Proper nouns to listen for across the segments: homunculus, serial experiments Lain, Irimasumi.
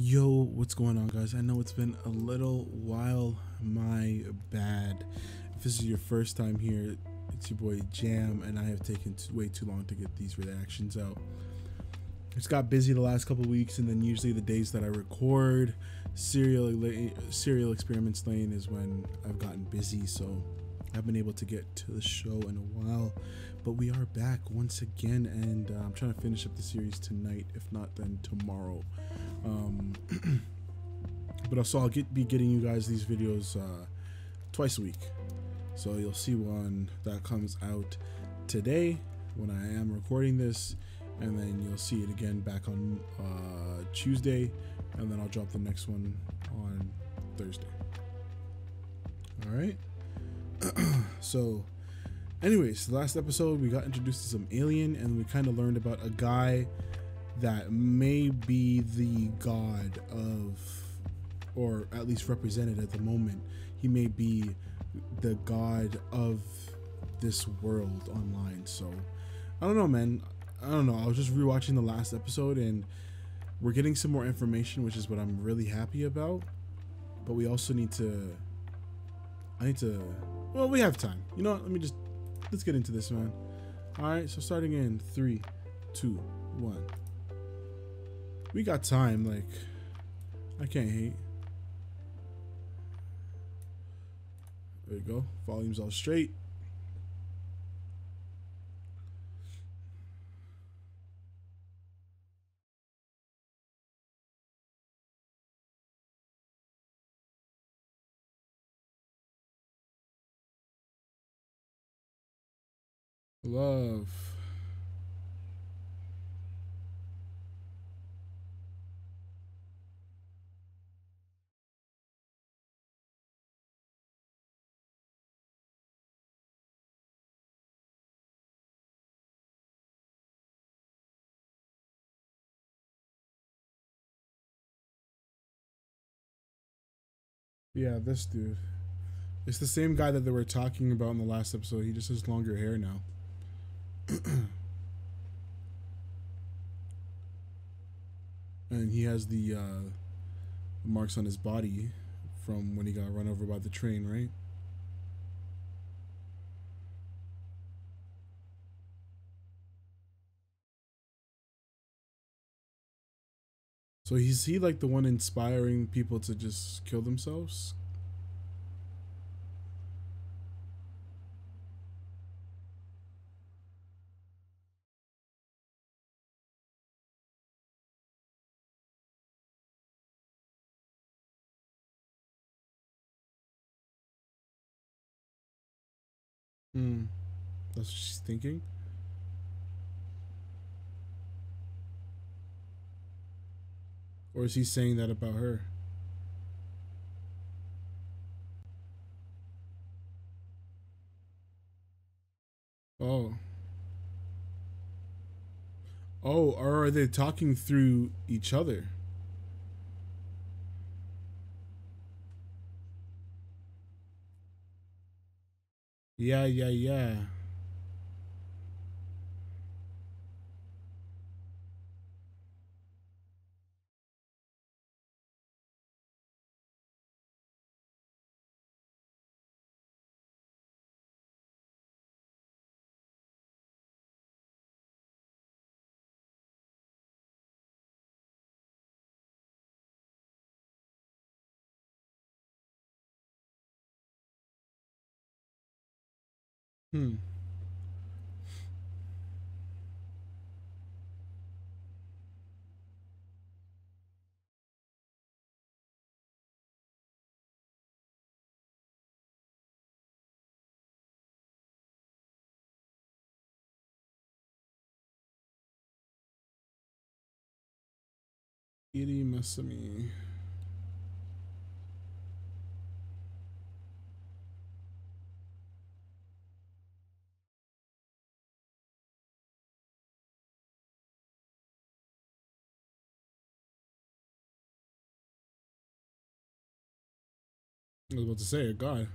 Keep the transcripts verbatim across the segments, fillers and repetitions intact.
Yo, what's going on, guys? I know it's been a little while, my bad. If this is your first time here, it's your boy Jam, and I have taken way too long to get these reactions out. It's got busy the last couple weeks, and then usually the days that I record serial serial experiments Lain is when I've gotten busy, so I haven't been able to get to the show in a while. But we are back once again, and uh, I'm trying to finish up the series tonight, if not then tomorrow. Um, but also I'll get be getting you guys these videos uh, twice a week, so you'll see one that comes out today when I am recording this, and then you'll see it again back on uh, Tuesday, and then I'll drop the next one on Thursday. Alright. So anyways, the last episode we got introduced to some alien, and we kind of learned about a guy that may be the god of, or at least represented at the moment, he may be the god of this world online. So I don't know, man. I don't know. I was just rewatching the last episode, and we're getting some more information, which is what I'm really happy about. But we also need to, I need to, well, we have time. You know what? Let me just, let's get into this, man. All right. So starting in three, two, one. We got time, like, I can't hate. There you go. Volume's all straight. Love. Yeah, this dude. It's the same guy that they were talking about in the last episode. He just has longer hair now. And he has the uh, marks on his body from when he got run over by the train, right? So is he like the one inspiring people to just kill themselves? Hmm, that's what she's thinking. Or is he saying that about her? Oh. Oh, or are they talking through each other? Yeah, yeah, yeah. Hmm. Irimasumi. I was about to say, a guy.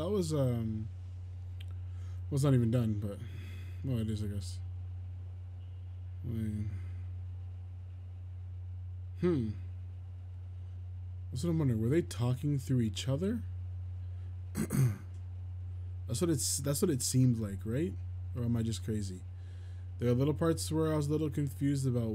That was, um, well, it's not even done, but, well, it is, I guess. I mean, hmm. That's what I'm wondering. Were they talking through each other? That's what it's, that's what it seemed like, right? Or am I just crazy? There are little parts where I was a little confused about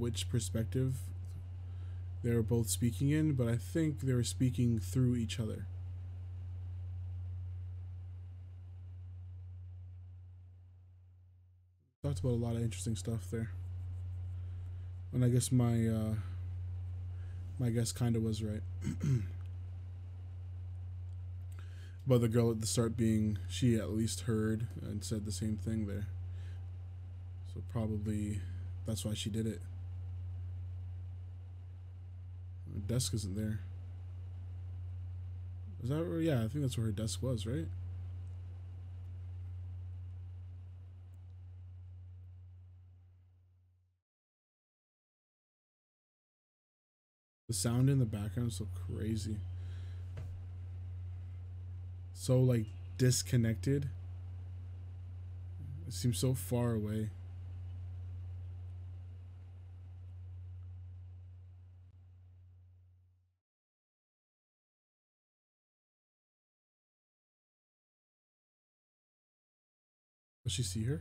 which perspective they were both speaking in, but I think they were speaking through each other. Talked about a lot of interesting stuff there, and I guess my uh, my guess kind of was right. But the girl at the start being, she at least heard and said the same thing there. So probably that's why she did it. Her desk isn't there. Is that where, yeah, I think that's where her desk was, right? The sound in the background is so crazy. So like disconnected. It seems so far away. Does she see her?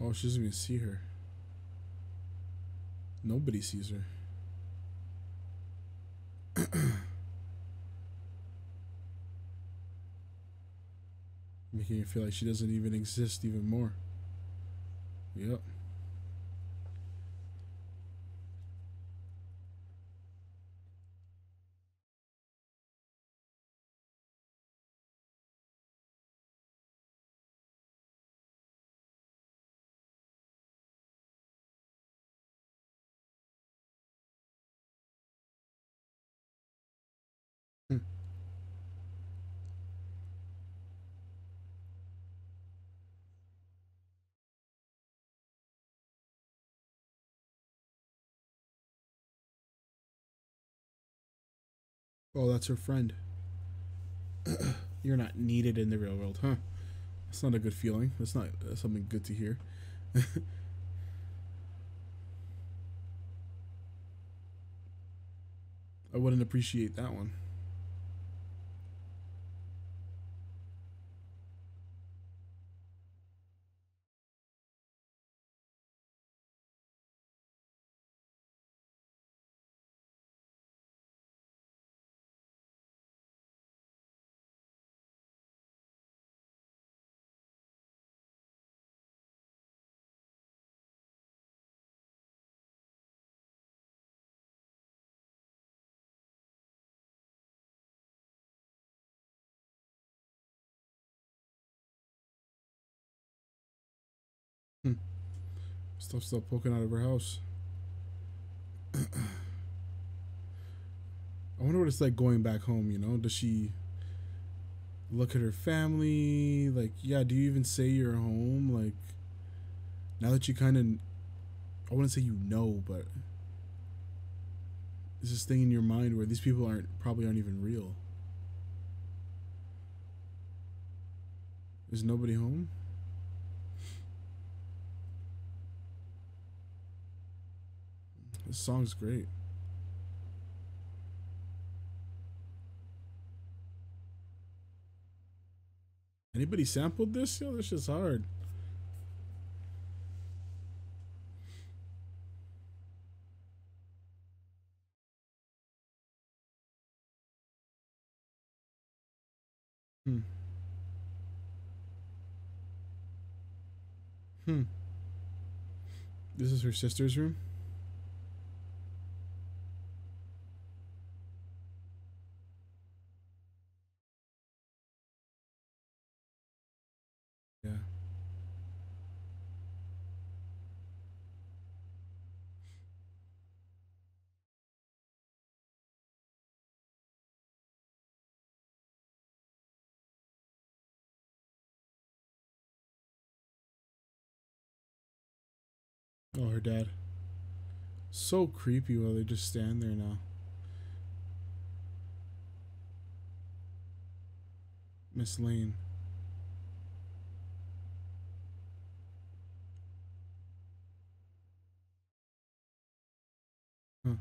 Oh, she doesn't even see her. Nobody sees her. Making you feel like she doesn't even exist even more. Yep. Oh, that's her friend. You're not needed in the real world, huh? That's not a good feeling. That's not that's something good to hear. I wouldn't appreciate that one. Stuff's still poking out of her house. I wonder what it's like going back home, you know? Does she look at her family? Like, yeah, do you even say you're home? Like, now that you kind of, I wouldn't say you know, but there's this thing in your mind where these people aren't, probably aren't even real. Is nobody home? This song's great. Anybody sampled this? Yo, this shit's hard. Hmm. Hmm. This is her sister's room? Oh, her dad. So creepy while they just stand there now. Miss Lain. Huh.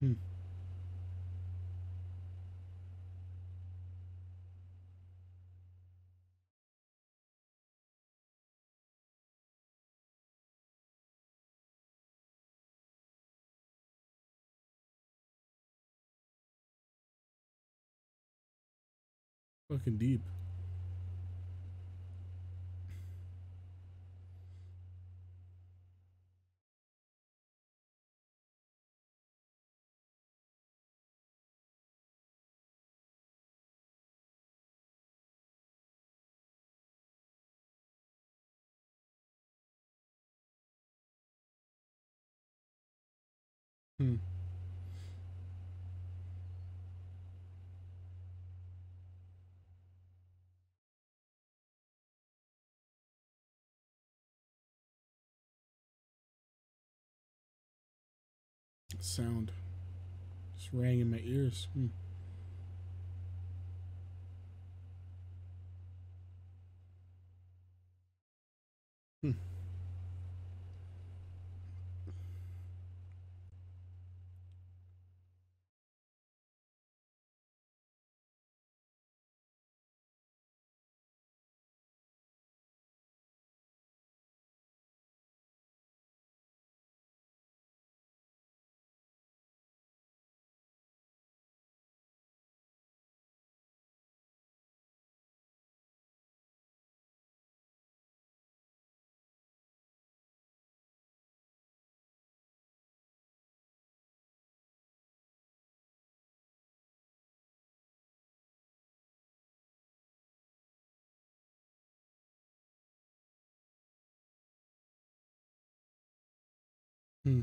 Hmm. Fucking deep. Hmm. Sound just rang in my ears. Hmm. Hmm. Hmm.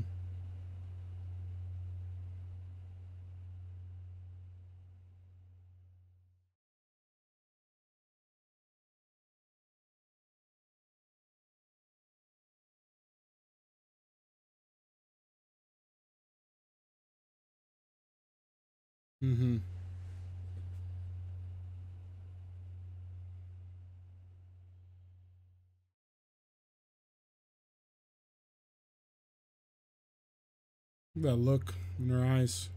Mm-hmm. That look in her eyes.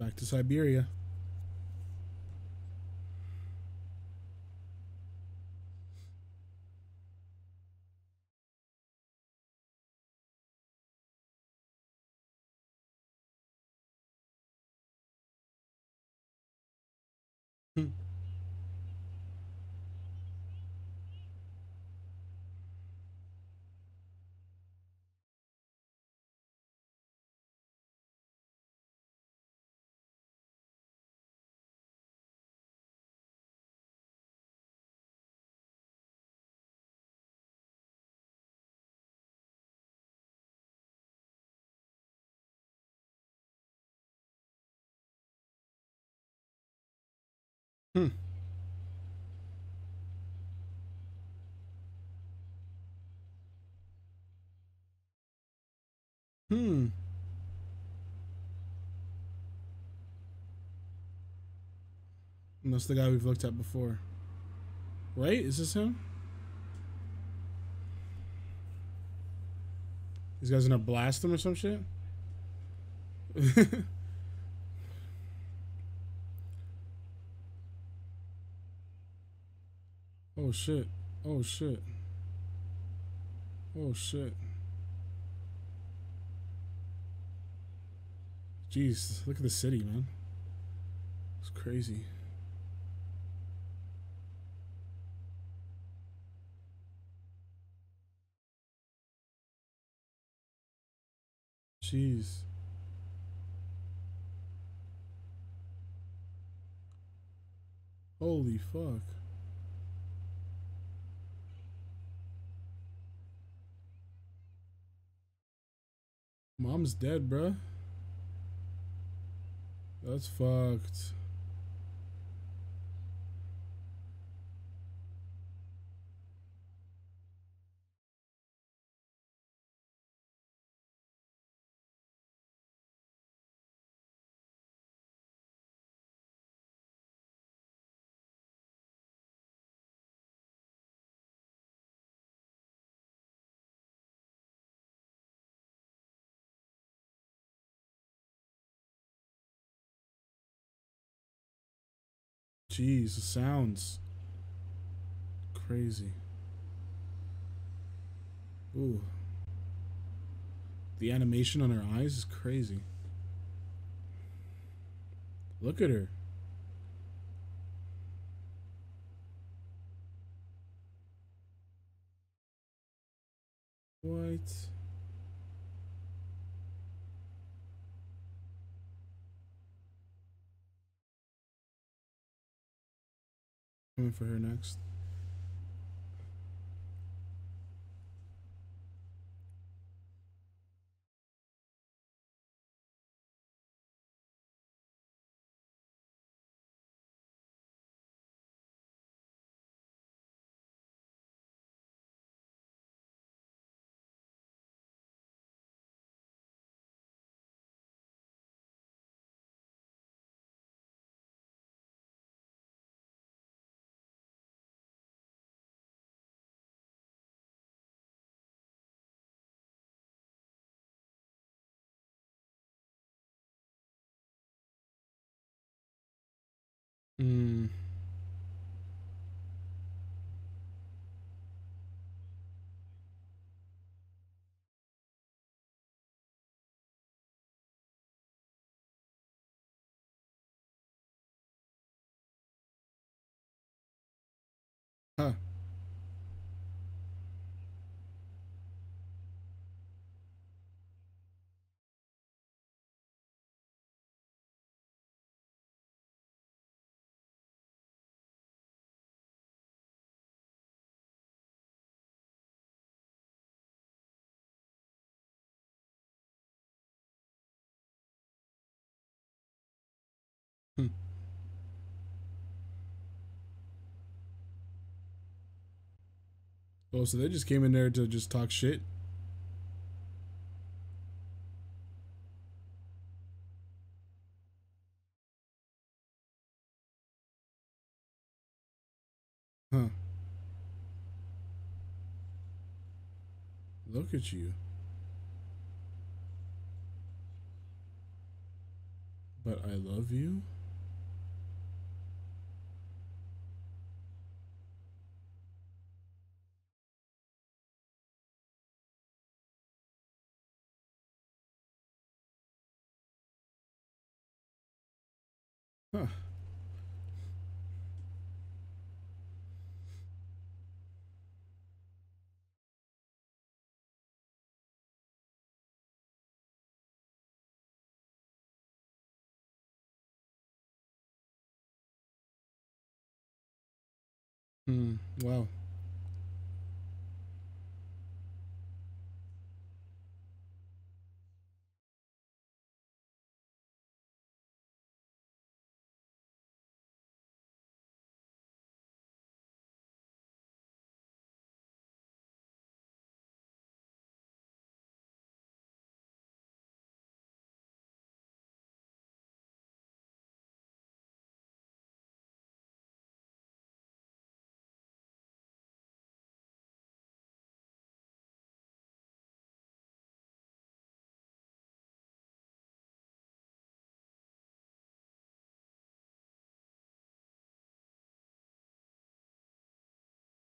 Back to Siberia. Hmm. Hmm. Hmm. And that's the guy we've looked at before. Right? Is this him? These guys gonna blast him or some shit? Oh shit, oh shit, oh shit. Jeez, look at the city, man. It's crazy. Jeez. Holy fuck. Mom's dead, bruh. That's fucked. Jeez, the sounds crazy. Ooh. The animation on her eyes is crazy. Look at her. What? Coming for her next. Mm. Huh. Hmm. Oh, so they just came in there to just talk shit? Huh. Look at you. But I love you? Huh. Hmm, wow.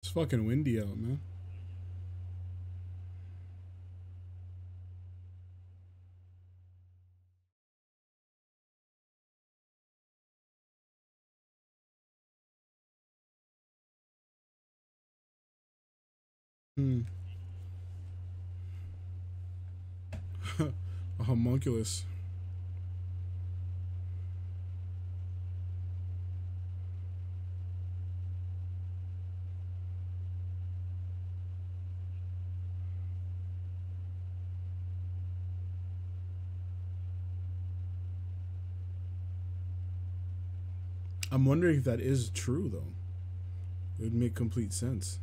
It's fucking windy out, man. Hmm. A homunculus. I'm wondering if that is true, though. It would make complete sense.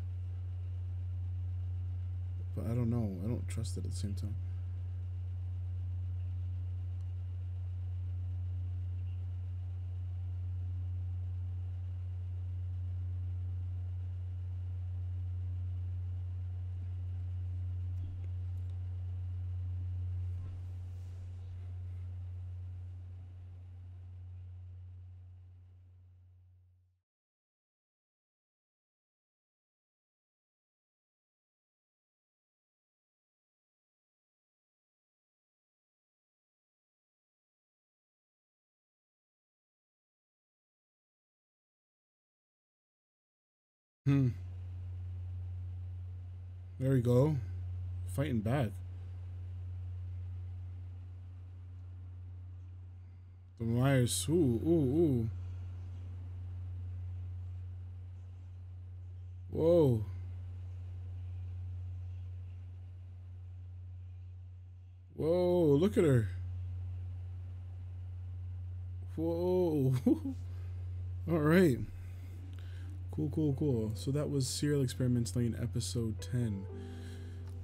But I don't know. I don't trust it at the same time. Hmm. There we go. Fighting back. The Myers. Ooh, ooh, ooh. Whoa. Whoa, look at her. Whoa. All right. Cool, cool, cool. So that was Serial Experiments Lain episode ten.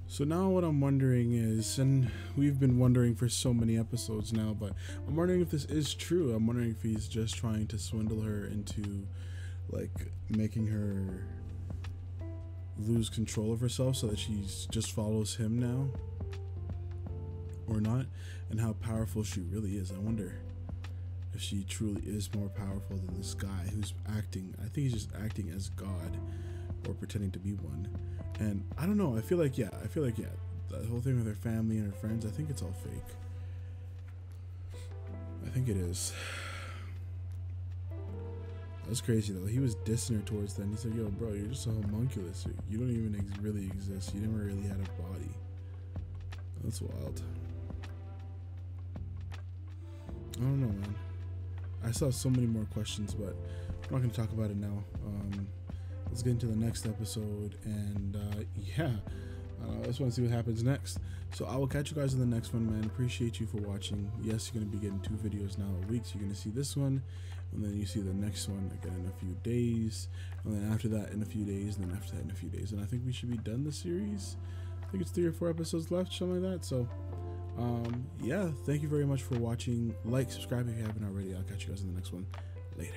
So now what I'm wondering is, and we've been wondering for so many episodes now, but I'm wondering if this is true. I'm wondering if he's just trying to swindle her into, like, making her lose control of herself so that she just follows him now, or not, and how powerful she really is. I wonder if she truly is more powerful than this guy who's acting. I think he's just acting as God or pretending to be one. And I don't know. I feel like, yeah, I feel like, yeah, that whole thing with her family and her friends, I think it's all fake. I think it is. That's crazy, though. He was dissing her towards then. He said, yo, bro, you're just a homunculus. You don't even ex really exist. You never really had a body. That's wild. I don't know, man. I still have so many more questions, but I'm not going to talk about it now. Um, let's get into the next episode, and uh, yeah, uh, I just want to see what happens next. So I will catch you guys in the next one, man. Appreciate you for watching. Yes, you're going to be getting two videos now a week, so you're going to see this one, and then you see the next one again in a few days, and then after that in a few days, and then after that in a few days. And I think we should be done the series. I think it's three or four episodes left, something like that. So. Um, yeah, thank you very much for watching. Like, subscribe if you haven't already. I'll catch you guys in the next one. Later.